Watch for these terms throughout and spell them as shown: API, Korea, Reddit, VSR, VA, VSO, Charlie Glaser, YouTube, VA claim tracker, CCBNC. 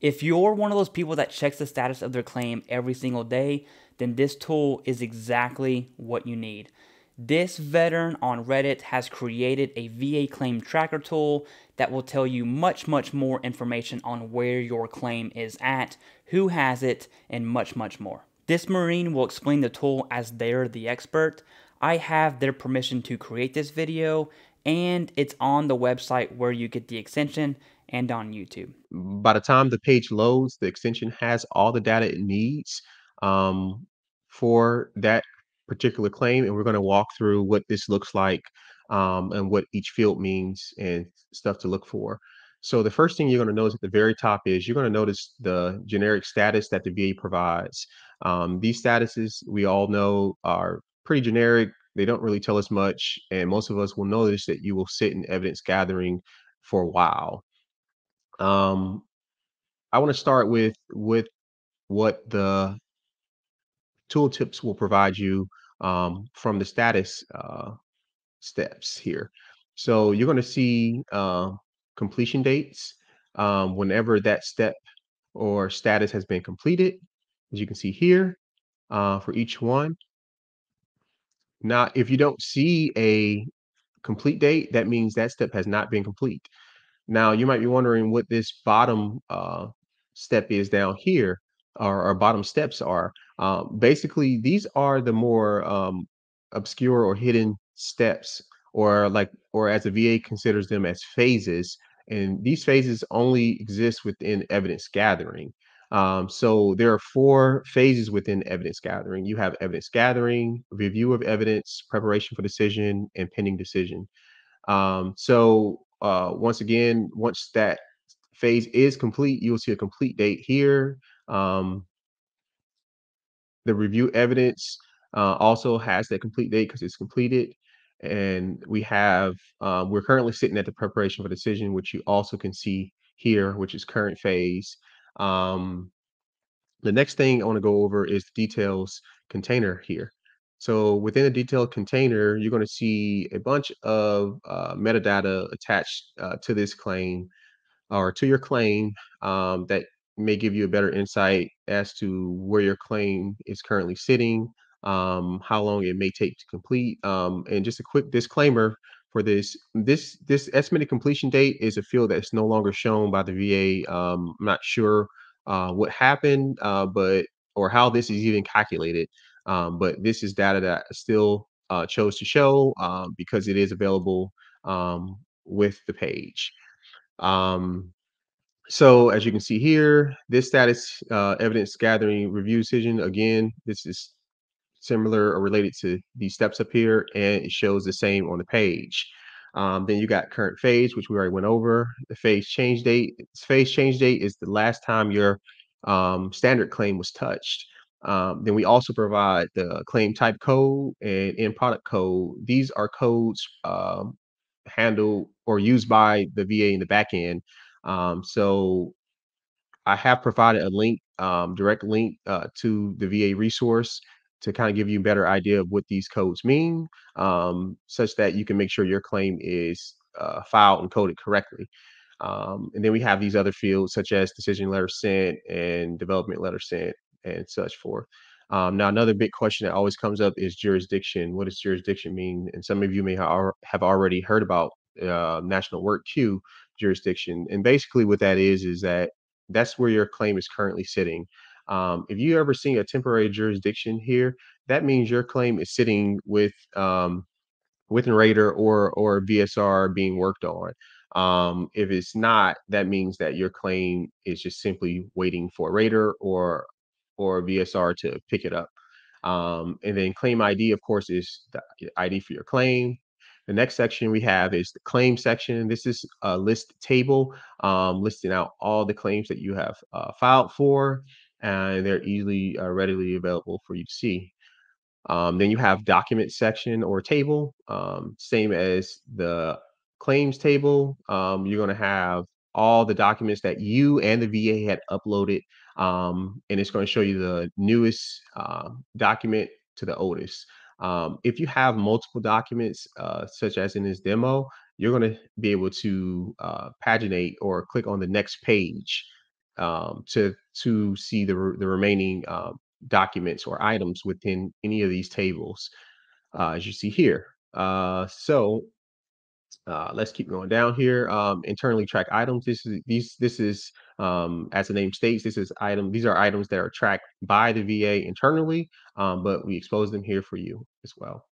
If you're one of those people that checks the status of their claim every single day, then this tool is exactly what you need. This veteran on Reddit has created a VA claim tracker tool that will tell you much more information on where your claim is at, who has it, and much more. This Marine will explain the tool as they're the expert. I have their permission to create this video, and it's on the website where you get the extension and on YouTube. By the time the page loads, the extension has all the data it needs for that particular claim, and we're going to walk through what this looks like and what each field means and stuff to look for. So the first thing you're going to notice at the very top is you're going to notice the generic status that the VA provides. These statuses we all know are pretty generic. They don't really tell us much, and most of us will notice that you will sit in evidence gathering for a while. I want to start with what the tooltips will provide you from the status steps here. So you're going to see completion dates, whenever that step or status has been completed, as you can see here for each one. Now, if you don't see a complete date, that means that step has not been complete. Now, you might be wondering what this bottom step is down here, or bottom steps are. Basically, these are the more obscure or hidden steps, or as the VA considers them, as phases. And these phases only exist within evidence gathering. So there are four phases within evidence gathering. You have evidence gathering, review of evidence, preparation for decision, and pending decision. Once again, once that phase is complete, you will see a complete date here. The review evidence also has that complete date because it's completed. And we have, we're currently sitting at the preparation for decision, which you also can see here, which is current phase. The next thing I want to go over is the details container here. So within a detailed container, you're going to see a bunch of metadata attached to this claim or to your claim that may give you a better insight as to where your claim is currently sitting, how long it may take to complete. And just a quick disclaimer for this, this estimated completion date is a field that's no longer shown by the VA. I'm not sure what happened, or how this is even calculated. But this is data that I still chose to show because it is available with the page. So as you can see here, this status evidence gathering review decision, again, this is similar or related to these steps up here, and it shows the same on the page. Then you got current phase, which we already went over. The phase change date. This phase change date is the last time your standard claim was touched. Then we also provide the claim type code and end product code. These are codes handled or used by the VA in the back end. So I have provided a link, direct link to the VA resource to kind of give you a better idea of what these codes mean, such that you can make sure your claim is filed and coded correctly. And then we have these other fields such as decision letter sent and development letter sent, and such forth. Now, another big question that always comes up is jurisdiction. What does jurisdiction mean? And some of you may have already heard about national work queue jurisdiction. And basically what that is that that's where your claim is currently sitting. If you ever see a temporary jurisdiction here, that means your claim is sitting with an rater or VSR being worked on. If it's not, that means that your claim is just simply waiting for a rater or VSR to pick it up. And then claim ID, of course, is the ID for your claim. The next section we have is the claim section. This is a list table listing out all the claims that you have filed for, and they're easily readily available for you to see. Then you have document section or table, same as the claims table. You're going to have all the documents that you and the VA had uploaded, and it's going to show you the newest document to the oldest. If you have multiple documents, such as in this demo, you're going to be able to paginate or click on the next page to see the remaining documents or items within any of these tables, as you see here. Let's keep going down here. Internally tracked items. This is as the name states, these are items that are tracked by the VA internally, but we expose them here for you as well.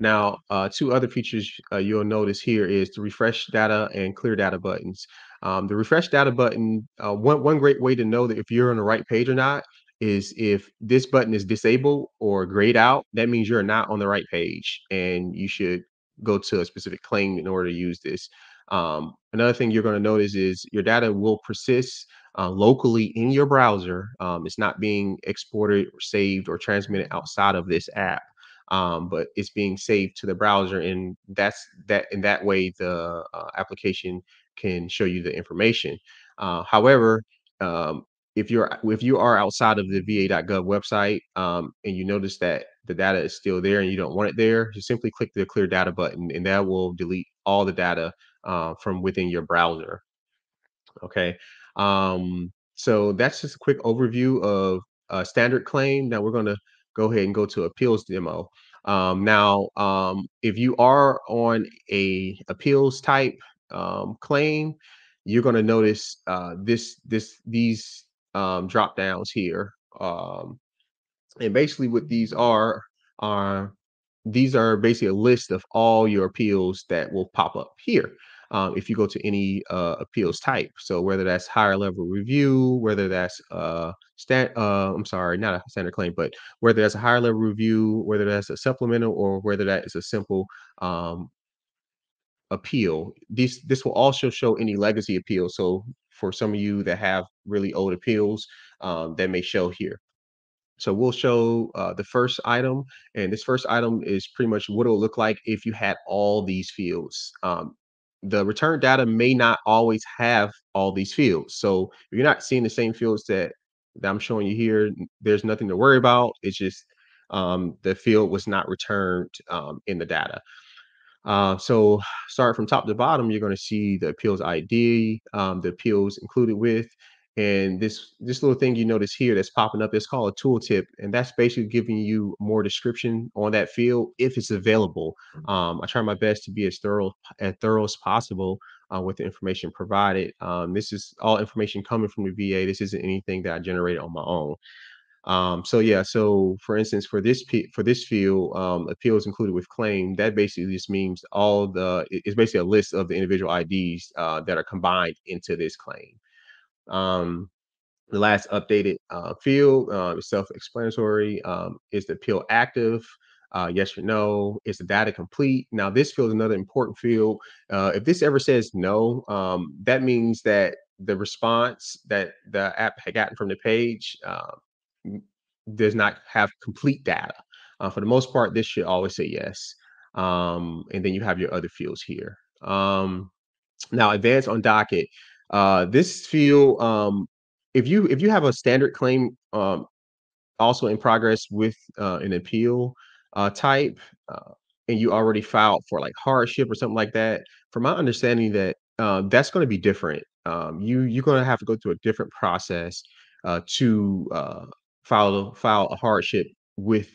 Now, two other features you'll notice here is the refresh data and clear data buttons. The refresh data button, one great way to know that if you're on the right page or not is if this button is disabled or grayed out, that means you're not on the right page and you should go to a specific claim in order to use this. Another thing you're going to notice is your data will persist locally in your browser. It's not being exported or saved or transmitted outside of this app, but it's being saved to the browser, and that way the application can show you the information. However, if you are outside of the va.gov website and you notice that the data is still there and you don't want it there, just simply click the clear data button and that will delete all the data from within your browser. Okay, so that's just a quick overview of a standard claim. Now we're going to go ahead and go to appeals demo. If you are on a appeals type claim, you're going to notice these drop downs here, and basically what these are basically a list of all your appeals that will pop up here if you go to any appeals type. So whether that's higher level review, whether that's whether that's a higher level review, whether that's a supplemental, or whether that is a simple appeal. This will also show any legacy appeals. So for some of you that have really old appeals, that may show here. So we'll show the first item, and this first item is pretty much what it'll look like if you had all these fields. The return data may not always have all these fields. So if you're not seeing the same fields that I'm showing you here, there's nothing to worry about. It's just the field was not returned in the data. So start from top to bottom, you're going to see the appeals ID, the appeals included with, and this little thing you notice here that's popping up, it's called a tooltip. And that's basically giving you more description on that field if it's available. I try my best to be as thorough as possible with the information provided. This is all information coming from the VA. This isn't anything that I generated on my own. So for instance, for this field, appeals included with claim, that basically just means it's basically a list of the individual IDs that are combined into this claim. The last updated field is self-explanatory. Is the appeal active? Yes or no? Is the data complete? Now this field is another important field. If this ever says no, that means that the response that the app had gotten from the page does not have complete data. For the most part, this should always say yes. And then you have your other fields here. Now advance on docket. This field, if you have a standard claim also in progress with an appeal type, and you already filed for like hardship or something like that, from my understanding that that's going to be different. You're going to have to go through a different process to file a hardship with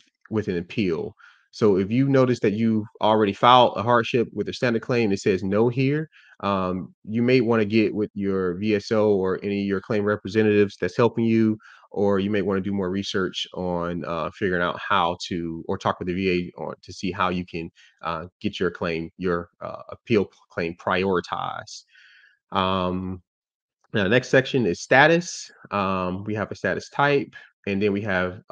an appeal. So if you notice that you already filed a hardship with a standard claim that says no here, you may want to get with your VSO or any of your claim representatives that's helping you, or you may want to do more research on figuring out how to, or talk with the VA on to see how you can get your claim, your appeal claim prioritized. Now the next section is status. We have a status type. And then we have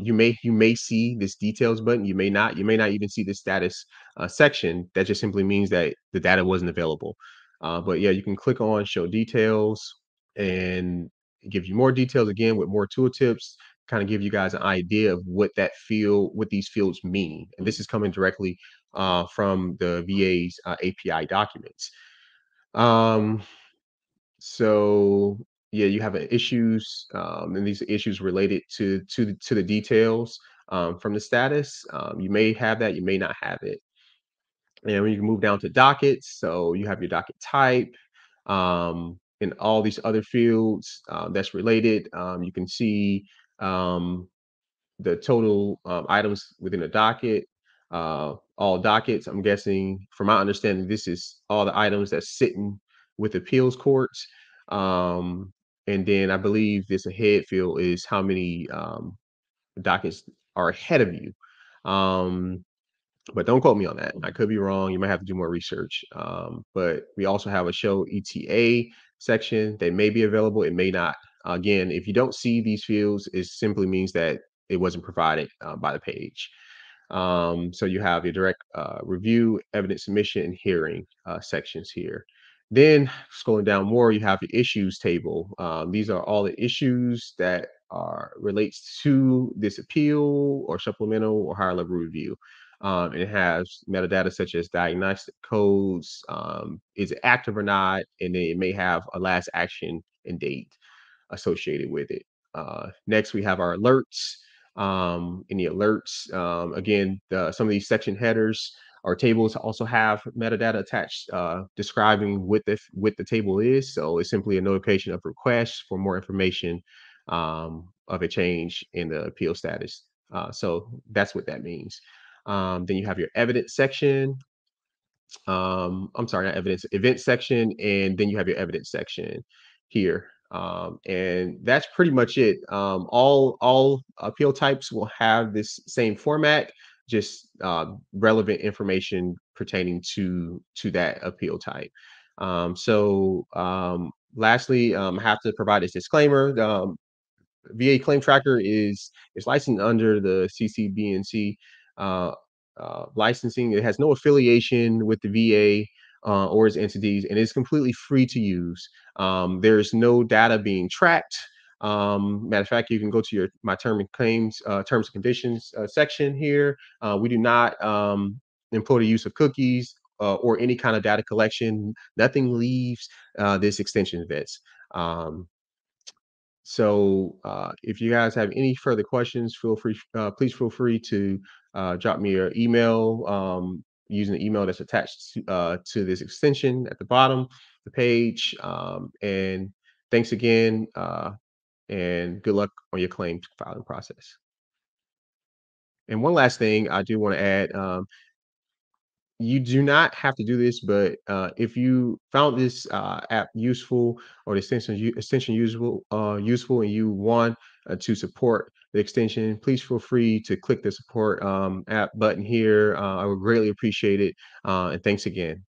you may see this details button. You may not even see the status section. That just simply means that the data wasn't available. But yeah, you can click on show details and give you more details again with more tooltips, kind of give you guys an idea of what these fields mean. And this is coming directly from the VA's API documents. Yeah, you have issues, and these are issues related to the details from the status. You may have that, you may not have it. And when you move down to dockets, so you have your docket type, in all these other fields that's related. You can see the total items within a docket, all dockets. I'm guessing, from my understanding, this is all the items that's sitting with appeals courts. And then I believe this ahead field is how many dockets are ahead of you. But don't quote me on that. I could be wrong. You might have to do more research. But we also have a show ETA section that may be available. It may not. Again, if you don't see these fields, it simply means that it wasn't provided by the page. So you have your direct review, evidence submission, and hearing sections here. Then scrolling down more, you have the issues table. These are all the issues that are relates to this appeal or supplemental or higher level review. And it has metadata such as diagnostic codes, is it active or not, and then it may have a last action and date associated with it. Next, we have our alerts. Any alerts, again, some of these section headers or tables also have metadata attached describing what the table is. So it's simply a notification of requests for more information of a change in the appeal status. So that's what that means. Then you have your evidence section. I'm sorry, not evidence, event section. And then you have your evidence section here. And that's pretty much it. All appeal types will have this same format, just relevant information pertaining to that appeal type. Lastly, I have to provide this disclaimer. VA claim tracker is licensed under the CCBNC. Licensing. It has no affiliation with the VA or its entities, and it's completely free to use. There's no data being tracked. Matter of fact, you can go to your my term and claims terms and conditions section here. We do not employ the use of cookies or any kind of data collection. Nothing leaves this extension of this. If you guys have any further questions, please feel free to drop me your email using the email that's attached to this extension at the bottom of the page. And thanks again, and good luck on your claim filing process. And one last thing I do want to add, you do not have to do this, but if you found this app useful or the extension useful, and you want to support the extension, please feel free to click the support app button here. I would greatly appreciate it. And thanks again.